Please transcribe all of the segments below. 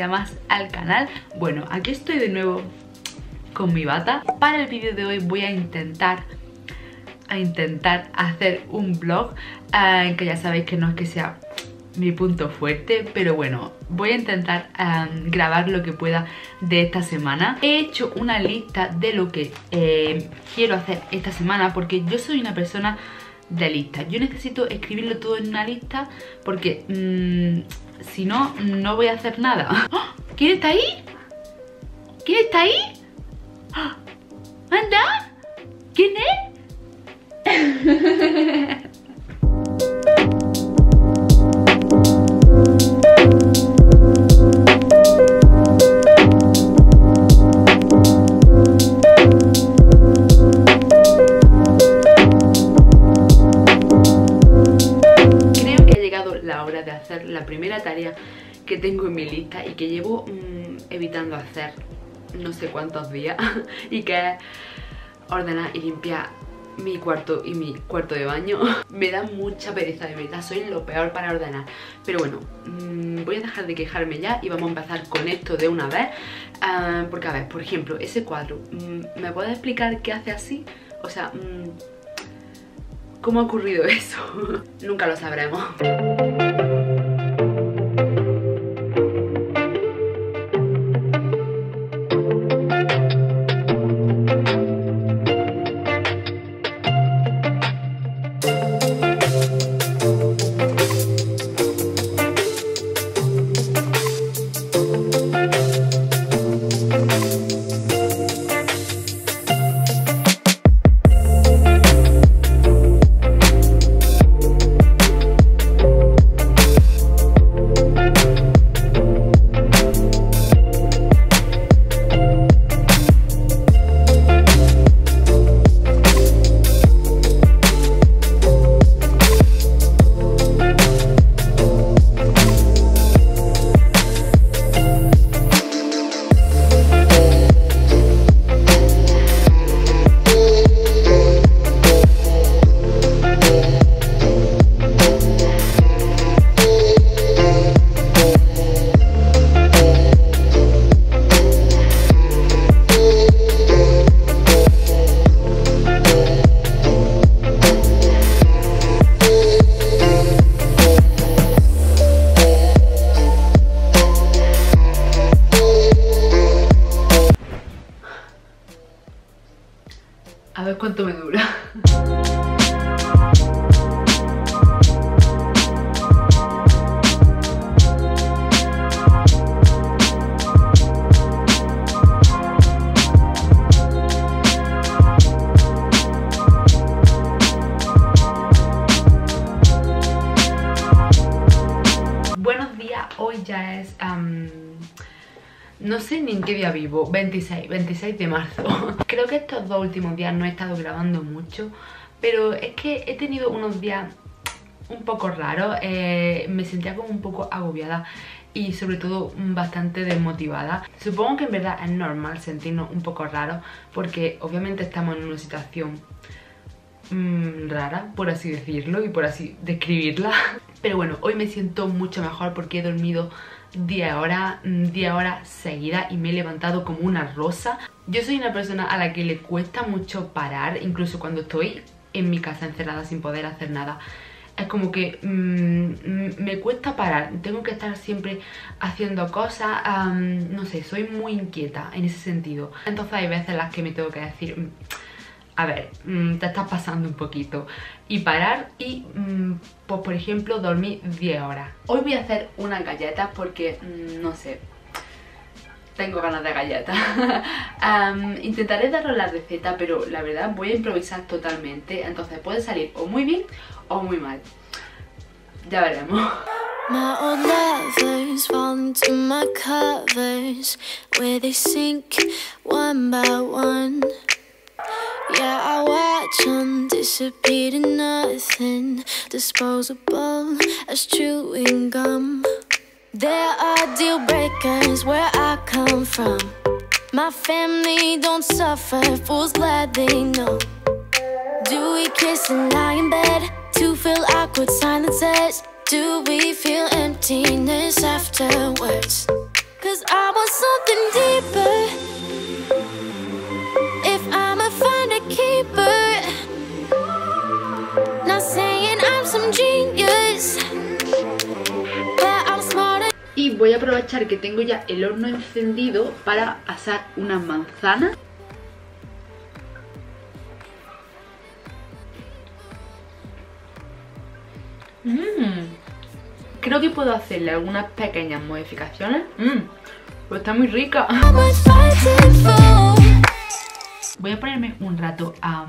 día más al canal. Bueno, aquí estoy de nuevo con mi bata. Para el vídeo de hoy voy a intentar hacer un vlog, que ya sabéis que no es que sea mi punto fuerte, pero bueno, voy a intentar grabar lo que pueda de esta semana. He hecho una lista de lo que quiero hacer esta semana, porque yo soy una persona de lista. Yo necesito escribirlo todo en una lista, porque si no, no voy a hacer nada. ¡Oh! ¿Quién está ahí? ¿Quién está ahí? ¡Oh! ¡Anda! ¿Quién es? Creo que ha llegado la hora de hacer la primera tarea que tengo en mi lista y que llevo evitando hacer no sé cuántos días, y que es ordenar y limpiar mi cuarto y mi cuarto de baño. Me da mucha pereza, de verdad, soy lo peor para ordenar. Pero bueno, voy a dejar de quejarme ya y vamos a empezar con esto de una vez. Porque a ver, por ejemplo, ese cuadro, ¿me puedes explicar qué hace así? O sea, ¿cómo ha ocurrido eso? Nunca lo sabremos. A ver cuánto me dura. Buenos días, hoy ya es... no sé ni en qué día vivo, 26 de marzo. Creo que estos dos últimos días no he estado grabando mucho, pero es que he tenido unos días un poco raros. Me sentía como un poco agobiada y sobre todo bastante desmotivada. Supongo que en verdad es normal sentirnos un poco raros, porque obviamente estamos en una situación rara, por así decirlo y por así describirla. Pero bueno, hoy me siento mucho mejor porque he dormido 10 horas seguidas y me he levantado como una rosa. Yo soy una persona a la que le cuesta mucho parar, incluso cuando estoy en mi casa encerrada sin poder hacer nada. Es como que me cuesta parar, tengo que estar siempre haciendo cosas, no sé, soy muy inquieta en ese sentido. Entonces hay veces en las que me tengo que decir, a ver, te estás pasando un poquito, y parar y, pues por ejemplo, dormir 10 horas. Hoy voy a hacer unas galletas porque, no sé, tengo ganas de galletas. Intentaré daros la receta, pero la verdad voy a improvisar totalmente, entonces puede salir o muy bien o muy mal. Ya veremos. My old lovers fall into my covers, where they sink one by one. Yeah, I watch them disappear to nothing, disposable as chewing gum. There are deal breakers where I come from. My family don't suffer, fools glad they know. Do we kiss and lie in bed to fill awkward silences? Do we feel emptiness afterwards? 'Cause I want something deeper. If I'ma find a keeper. Not saying I'm some genius. Y voy a aprovechar que tengo ya el horno encendido para asar unas manzanas. Creo que puedo hacerle algunas pequeñas modificaciones. Pues está muy rica. Voy a ponerme un rato a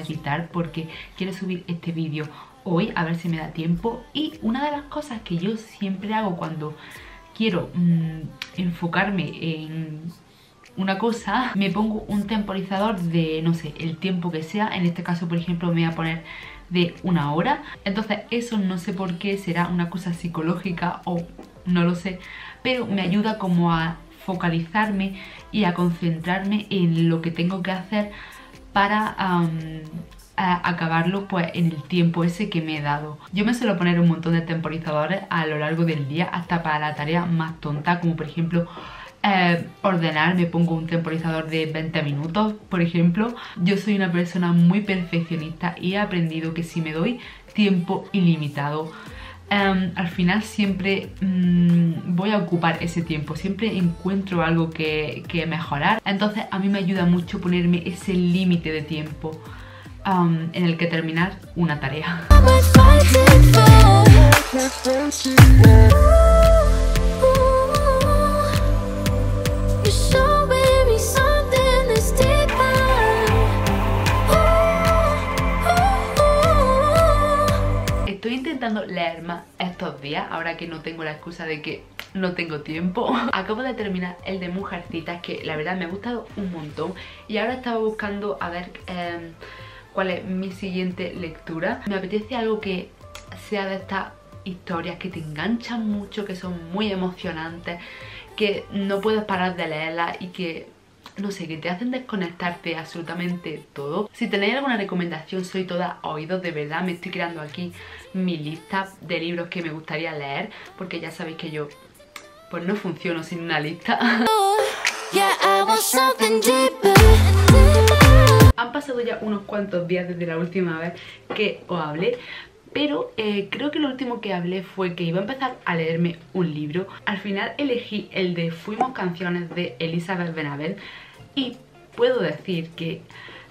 editar porque quiero subir este vídeo hoy, a ver si me da tiempo. Y una de las cosas que yo siempre hago cuando quiero enfocarme en una cosa, me pongo un temporizador de, no sé, el tiempo que sea. En este caso, por ejemplo, me voy a poner de 1 hora. Entonces eso no sé por qué, será una cosa psicológica o no lo sé, pero me ayuda como a focalizarme y a concentrarme en lo que tengo que hacer para a acabarlo pues en el tiempo ese que me he dado. Yo me suelo poner un montón de temporizadores a lo largo del día, hasta para la tarea más tonta, como por ejemplo ordenar. Me pongo un temporizador de 20 minutos, por ejemplo. Yo soy una persona muy perfeccionista y he aprendido que si me doy tiempo ilimitado, al final siempre voy a ocupar ese tiempo, siempre encuentro algo que mejorar. Entonces a mí me ayuda mucho ponerme ese límite de tiempo en el que terminar una tarea. Estoy intentando leer más estos días, ahora que no tengo la excusa de que no tengo tiempo. Acabo de terminar el de Mujercitas, que la verdad me ha gustado un montón, y ahora estaba buscando a ver cuál es mi siguiente lectura. Me apetece algo que sea de estas historias que te enganchan mucho, que son muy emocionantes, que no puedes parar de leerlas y que, no sé, que te hacen desconectarte absolutamente todo. Si tenéis alguna recomendación, soy toda oídos, de verdad. Me estoy creando aquí mi lista de libros que me gustaría leer, porque ya sabéis que yo pues no funciono sin una lista. Han pasado ya unos cuantos días desde la última vez que os hablé, pero creo que lo último que hablé fue que iba a empezar a leerme un libro. Al final elegí el de Fuimos Canciones de Elísabet Benavent, y puedo decir que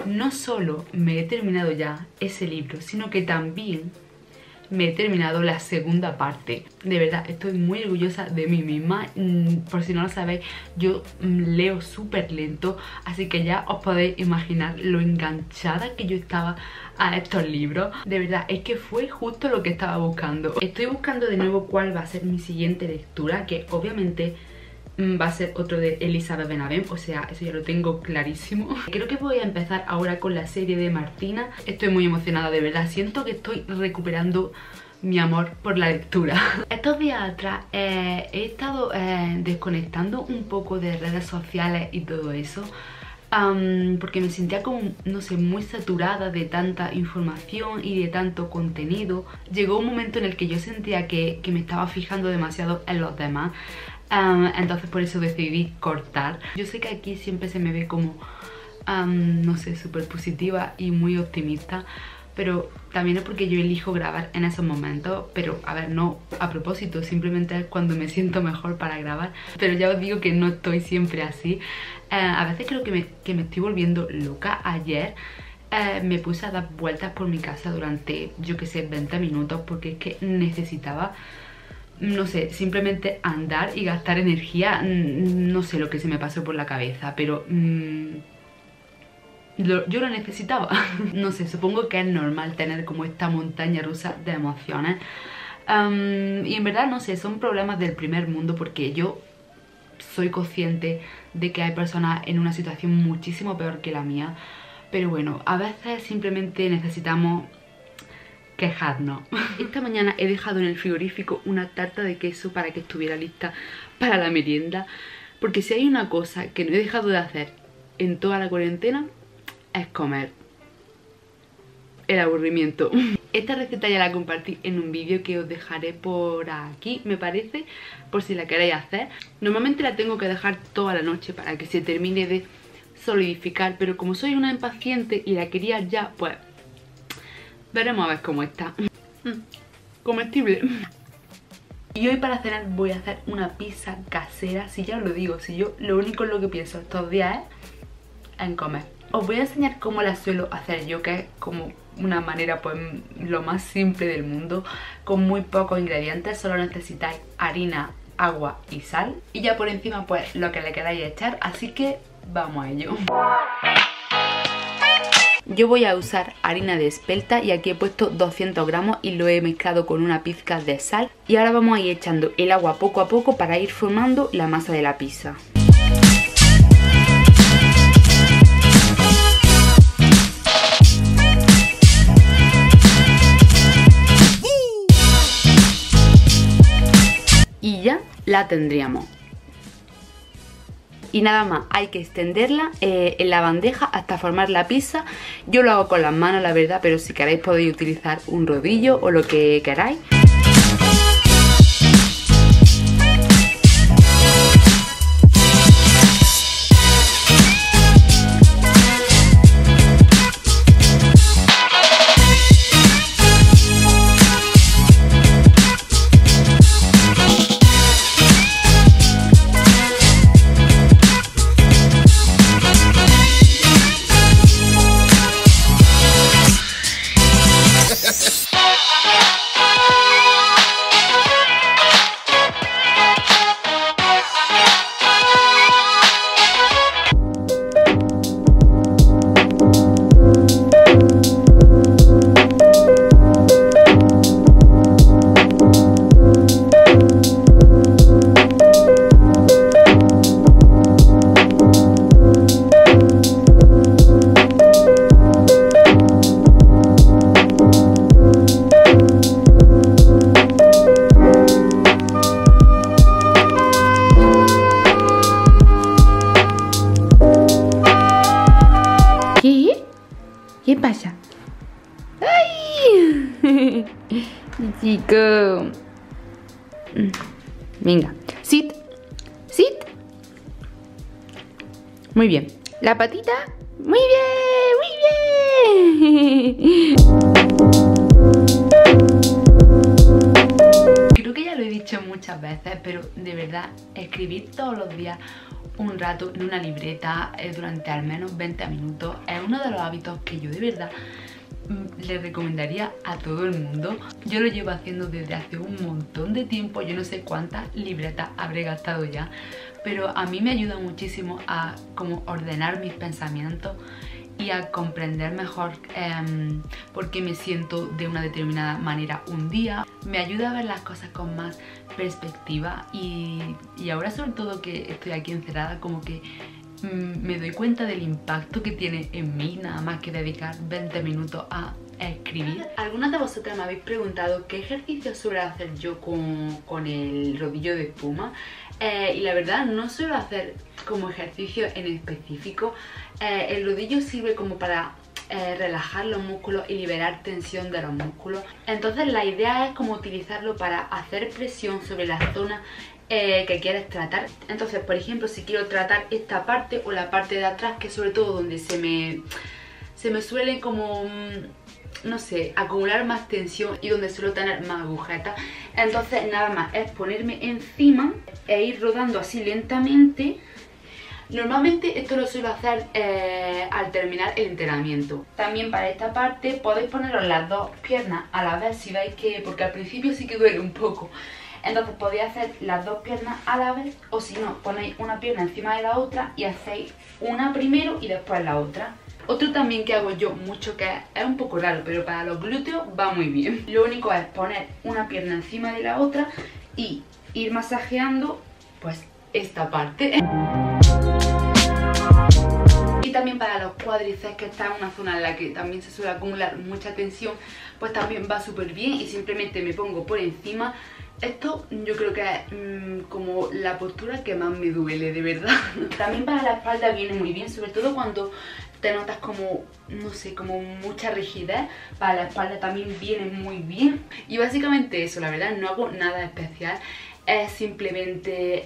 no solo me he terminado ya ese libro, sino que también me he terminado la segunda parte. De verdad, estoy muy orgullosa de mí misma. Por si no lo sabéis, yo leo súper lento, así que ya os podéis imaginar lo enganchada que yo estaba a estos libros. De verdad, es que fue justo lo que estaba buscando. Estoy buscando de nuevo cuál va a ser mi siguiente lectura, que obviamente va a ser otro de Elísabet Benavent, o sea, eso ya lo tengo clarísimo. Creo que voy a empezar ahora con la serie de Martina. Estoy muy emocionada, de verdad. Siento que estoy recuperando mi amor por la lectura. Estos días atrás he estado desconectando un poco de redes sociales y todo eso, porque me sentía como, no sé, muy saturada de tanta información y de tanto contenido. Llegó un momento en el que yo sentía que me estaba fijando demasiado en los demás. Entonces por eso decidí cortar. Yo sé que aquí siempre se me ve como, no sé, súper positiva y muy optimista, pero también es porque yo elijo grabar en esos momentos. Pero a ver, no a propósito, simplemente es cuando me siento mejor para grabar. Pero ya os digo que no estoy siempre así. A veces creo que me estoy volviendo loca. Ayer me puse a dar vueltas por mi casa durante, yo que sé, 20 minutos, porque es que necesitaba, no sé, simplemente andar y gastar energía. No sé lo que se me pasó por la cabeza, pero yo lo necesitaba. No sé, supongo que es normal tener como esta montaña rusa de emociones. Y en verdad, no sé, son problemas del primer mundo, porque yo soy consciente de que hay personas en una situación muchísimo peor que la mía. Pero bueno, a veces simplemente necesitamos quejarnos. Esta mañana he dejado en el frigorífico una tarta de queso para que estuviera lista para la merienda, porque si hay una cosa que no he dejado de hacer en toda la cuarentena es comer. El aburrimiento. Esta receta ya la compartí en un vídeo que os dejaré por aquí, me parece, por si la queréis hacer. Normalmente la tengo que dejar toda la noche para que se termine de solidificar, pero como soy una impaciente y la quería ya, pues veremos a ver cómo está. Comestible. Y hoy para cenar voy a hacer una pizza casera. Si ya os lo digo, si yo lo único en lo que pienso estos días es en comer. Os voy a enseñar cómo la suelo hacer yo, que es como una manera pues lo más simple del mundo, con muy pocos ingredientes. Solo necesitáis harina, agua y sal, y ya por encima pues lo que le queráis echar, así que vamos a ello. Yo voy a usar harina de espelta y aquí he puesto 200 gramos y lo he mezclado con una pizca de sal, y ahora vamos a ir echando el agua poco a poco para ir formando la masa de la pizza. Y ya la tendríamos. Y nada más, hay que extenderla en la bandeja hasta formar la pizza. Yo lo hago con las manos, la verdad, pero si queréis podéis utilizar un rodillo o lo que queráis. ¿Qué pasa? ¡Ay! Chico. Venga. Sit. Sit. Muy bien. La patita. Muy bien. Muy bien. Creo que ya lo he dicho muchas veces, pero de verdad, escribir todos los días un rato en una libreta durante al menos 20 minutos es uno de los hábitos que yo de verdad le recomendaría a todo el mundo. Yo lo llevo haciendo desde hace un montón de tiempo, yo no sé cuántas libretas habré gastado ya, pero a mí me ayuda muchísimo a como ordenar mis pensamientos y a comprender mejor por qué me siento de una determinada manera un día. Me ayuda a ver las cosas con más perspectiva y ahora sobre todo que estoy aquí encerrada, como que me doy cuenta del impacto que tiene en mí nada más que dedicar 20 minutos a escribir. Algunas de vosotras me habéis preguntado qué ejercicio suelo hacer yo con el rodillo de espuma. Y la verdad no suelo hacer como ejercicio en específico. El rodillo sirve como para relajar los músculos y liberar tensión de los músculos. Entonces la idea es como utilizarlo para hacer presión sobre la zona que quieres tratar. Entonces, por ejemplo, si quiero tratar esta parte o la parte de atrás, que sobre todo donde se me suele como, no sé, acumular más tensión y donde suelo tener más agujetas, entonces nada más es ponerme encima e ir rodando así lentamente. Normalmente esto lo suelo hacer al terminar el entrenamiento. También para esta parte podéis poneros las dos piernas a la vez si veis que, porque al principio sí que duele un poco, entonces podéis hacer las dos piernas a la vez, o si no, ponéis una pierna encima de la otra y hacéis una primero y después la otra. Otro también que hago yo mucho, que es un poco raro, pero para los glúteos va muy bien. Lo único es poner una pierna encima de la otra y ir masajeando pues esta parte. Y también para los cuádriceps, que está en una zona en la que también se suele acumular mucha tensión, pues también va súper bien, y simplemente me pongo por encima. Esto yo creo que es como la postura que más me duele, de verdad. También para la espalda viene muy bien, sobre todo cuando te notas como, no sé, como mucha rigidez. Para la espalda también viene muy bien. Y básicamente eso, la verdad, no hago nada especial. Es simplemente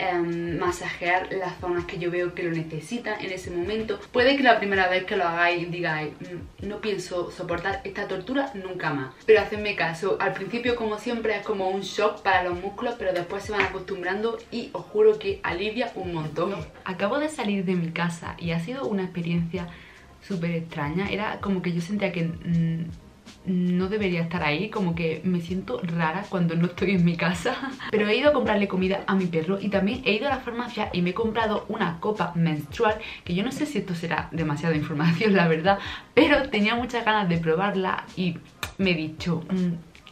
masajear las zonas que yo veo que lo necesitan en ese momento. Puede que la primera vez que lo hagáis digáis, no pienso soportar esta tortura nunca más. Pero hacedme caso, al principio como siempre es como un shock para los músculos, pero después se van acostumbrando y os juro que alivia un montón. Acabo de salir de mi casa y ha sido una experiencia súper extraña. Era como que yo sentía que... no debería estar ahí, como que me siento rara cuando no estoy en mi casa. Pero he ido a comprarle comida a mi perro y también he ido a la farmacia y me he comprado una copa menstrual, que yo no sé si esto será demasiada información, la verdad, pero tenía muchas ganas de probarla y me he dicho,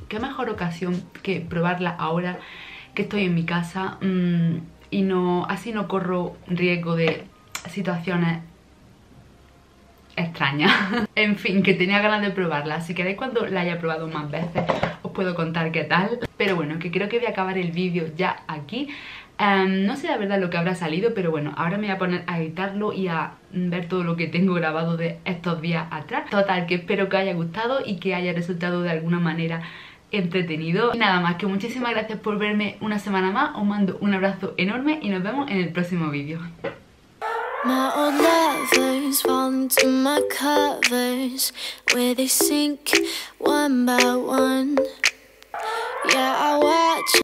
qué mejor ocasión que probarla ahora que estoy en mi casa y no, así no corro riesgo de situaciones extraña. En fin, que tenía ganas de probarla. Si queréis, cuando la haya probado más veces os puedo contar qué tal. Pero bueno, que creo que voy a acabar el vídeo ya aquí. No sé la verdad lo que habrá salido, pero bueno, ahora me voy a poner a editarlo y a ver todo lo que tengo grabado de estos días atrás. Total, que espero que os haya gustado y que haya resultado de alguna manera entretenido. Y nada más, que muchísimas gracias por verme una semana más. Os mando un abrazo enorme y nos vemos en el próximo vídeo. My old lovers fall into my covers, where they sink one by one. Yeah, I watch